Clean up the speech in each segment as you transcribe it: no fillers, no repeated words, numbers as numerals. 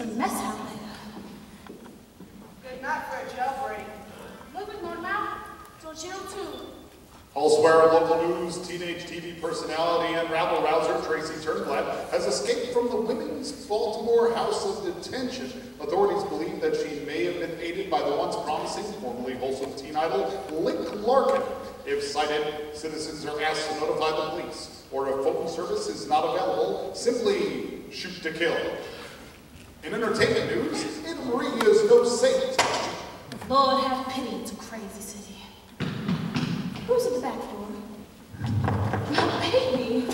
It's a mess out there. Good night for a jailbreak. Look at Normal. So chill too. Elsewhere in local news, teenage TV personality and rabble-rouser Tracy Turnblad has escaped from the women's Baltimore House of Detention. Authorities believe that she may have been aided by the once promising, formerly wholesome teen idol, Link Larkin. If cited, citizens are asked to notify the police, or if phone service is not available, simply shoot to kill. In entertainment news, Italy is no saint. Lord have pity, it's a crazy city. Who's at the back door? Not Penny.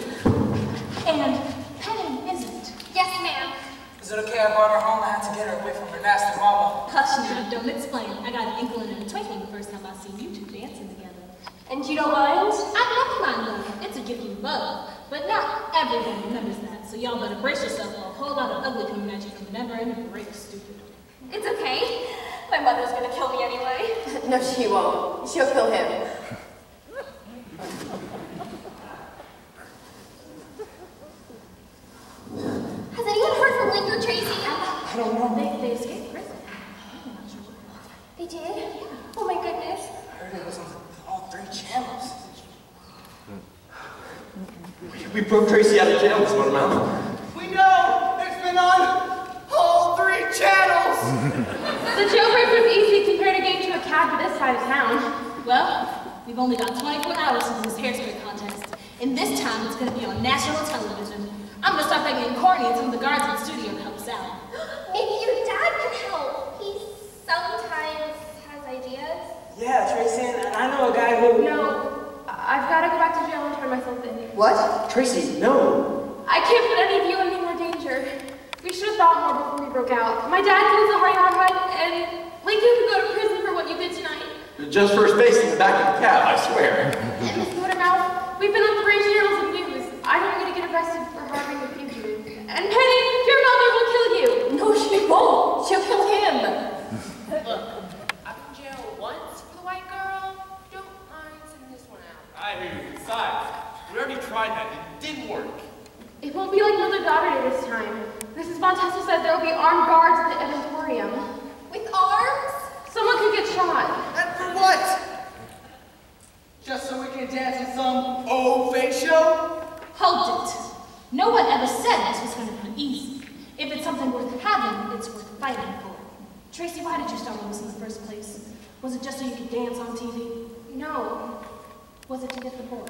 And Penny isn't. Yes, ma'am. Is it okay I brought her home? I had to get her away from her nasty mama. Hush now, don't explain. I got an inkling and a twinkling the first time I see you two dancing together. And you don't mind? I love my love. It's a gift you love. But not everyone remembers that, so y'all better brace yourself for a whole lot of ugly coming at you from never ending break, stupid. It's okay. My mother's gonna kill me anyway. No, she won't. She'll kill him. Has anyone heard from Link or Tracy? I don't know. They escaped prison. I'm not sure. They did? Yeah. Oh my goodness. I heard it was on all three channels. We broke Tracy out of jail this one month. We know! It's been on all three channels! The jailbreak was easy compared to getting to a cab for this side of town. Well, we've only got 24 hours since this hairspray contest, and this time it's going to be on national television. I'm going to start by getting Courtney and some of the guards in the studio to help us out. Maybe your dad can help. He sometimes has ideas. Yeah, Tracy, I know a guy who... No, I've got to go back to jail and turn myself in. What? Tracy, no. I can't put any of you in any more danger. We should have thought more before we broke out. My dad gives a hard hug, and Lincoln could go to prison for what you did tonight. Just for his face in the back of the cab, I swear. And Miss Watermouth, we've been on 3 channels of news. I don't really get arrested for harming a fugitive. And Penny, your mother will kill you. No, she won't. She'll kill him. Look, I've been jailed once for the white girl. Don't mind sending this one out. I hear you. Besides, we already tried that. It didn't work. It won't be like mother-daughter day this time. Mrs. Von Tessel said there will be armed guards at the eventorium. With arms? Someone could get shot. And for what? Just so we can dance in some old fake show? Hold it. No one ever said this was going to be easy. If it's something worth having, it's worth fighting for. Tracy, why did you start with this in the first place? Was it just so you could dance on TV? No. Was it to get the boy?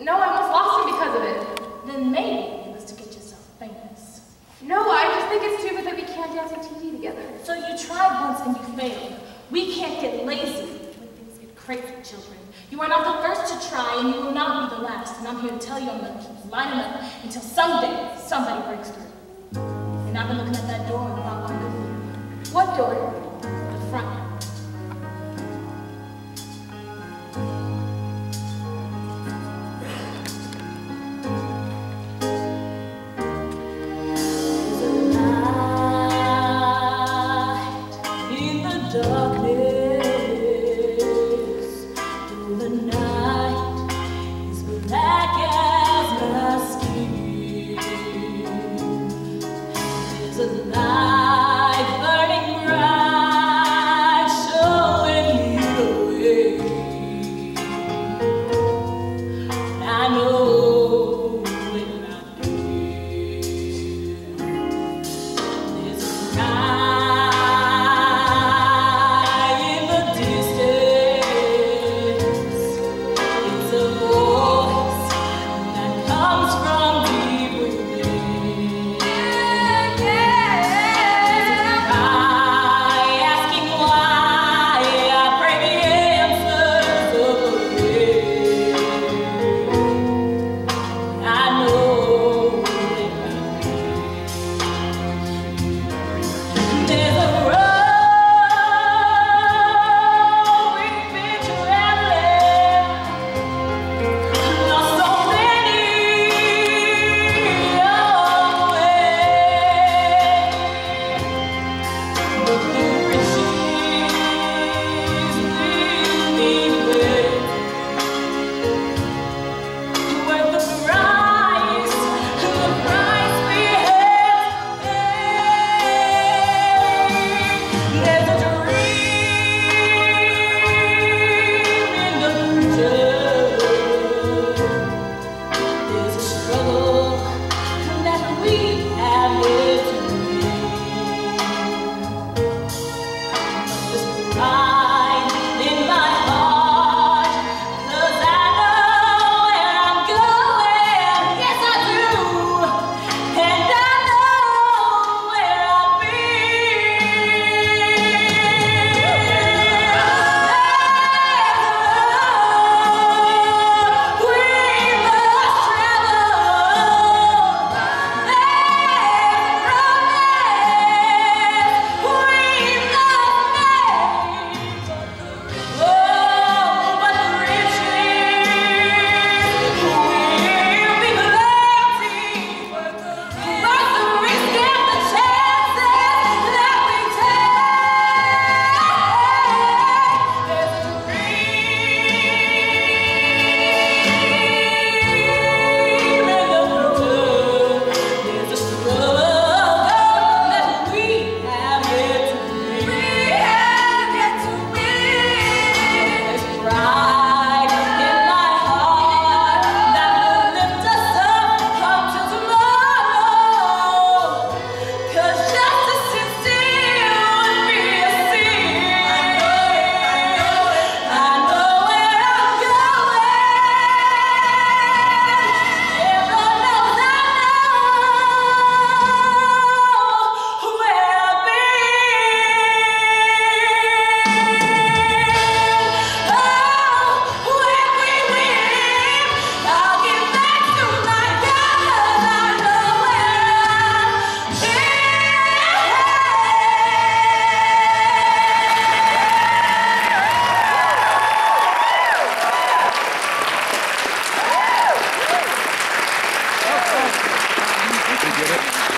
No, I almost lost him because of it. Then maybe it was to get yourself famous. No, I just think it's stupid that we can't dance on TV together. So you tried once and you failed. We can't get lazy when things get crazy, children. You are not the first to try, and you will not be the last. And I'm here to tell you I'm going to keep lining up until someday somebody breaks through. And I've been looking at that door and thought, why couldn't you? What door? The front. Comes from deep within. Yeah, yeah. appreciate it.